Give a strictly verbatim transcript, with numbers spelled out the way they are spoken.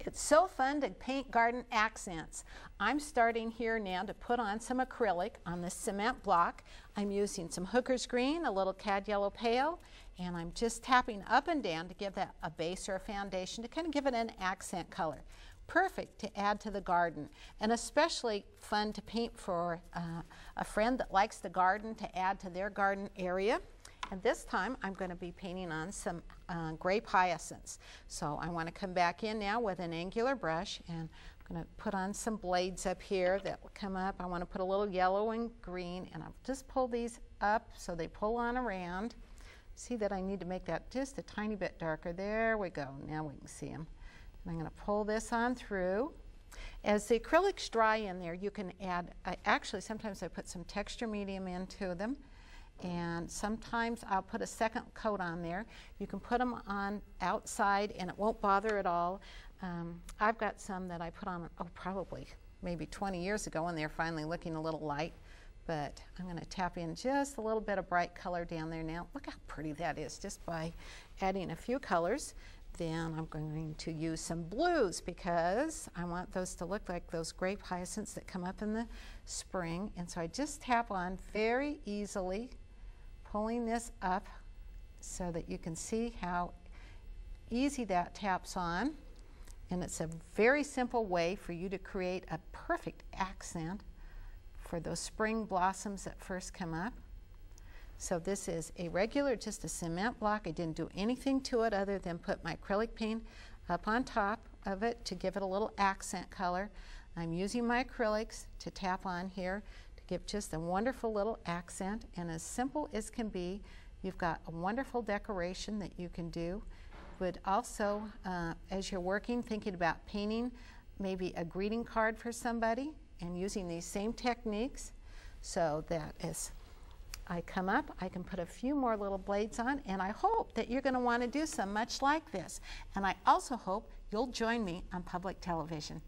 It's so fun to paint garden accents. I'm starting here now to put on some acrylic on this cement block. I'm using some hooker's green, a little cad yellow pale, and I'm just tapping up and down to give that a base or a foundation to kind of give it an accent color. Perfect to add to the garden, and especially fun to paint for uh, a friend that likes the garden to add to their garden area. And this time I'm going to be painting on some uh, grape hyacinths. So I want to come back in now with an angular brush, and I'm going to put on some blades up here that will come up. I want to put a little yellow and green, and I'll just pull these up so they pull on around. See that I need to make that just a tiny bit darker. There we go. Now we can see them. And I'm going to pull this on through. As the acrylics dry in there, you can add, I actually sometimes I put some texture medium into them. And sometimes I'll put a second coat on there. You can put them on outside and it won't bother at all. Um, I've got some that I put on, oh, probably maybe twenty years ago, and they're finally looking a little light. But I'm going to tap in just a little bit of bright color down there now. Look how pretty that is just by adding a few colors. Then I'm going to use some blues because I want those to look like those grape hyacinths that come up in the spring. And so I just tap on very easily, pulling this up so that you can see how easy that taps on. And it's a very simple way for you to create a perfect accent for those spring blossoms that first come up. So this is a regular, just a cement block. I didn't do anything to it other than put my acrylic paint up on top of it to give it a little accent color. I'm using my acrylics to tap on here to give just a wonderful little accent, and as simple as can be, you've got a wonderful decoration that you can do. But also, uh, as you're working, thinking about painting maybe a greeting card for somebody and using these same techniques so that as I come up, I can put a few more little blades on, and I hope that you're going to want to do some much like this. And I also hope you'll join me on public television.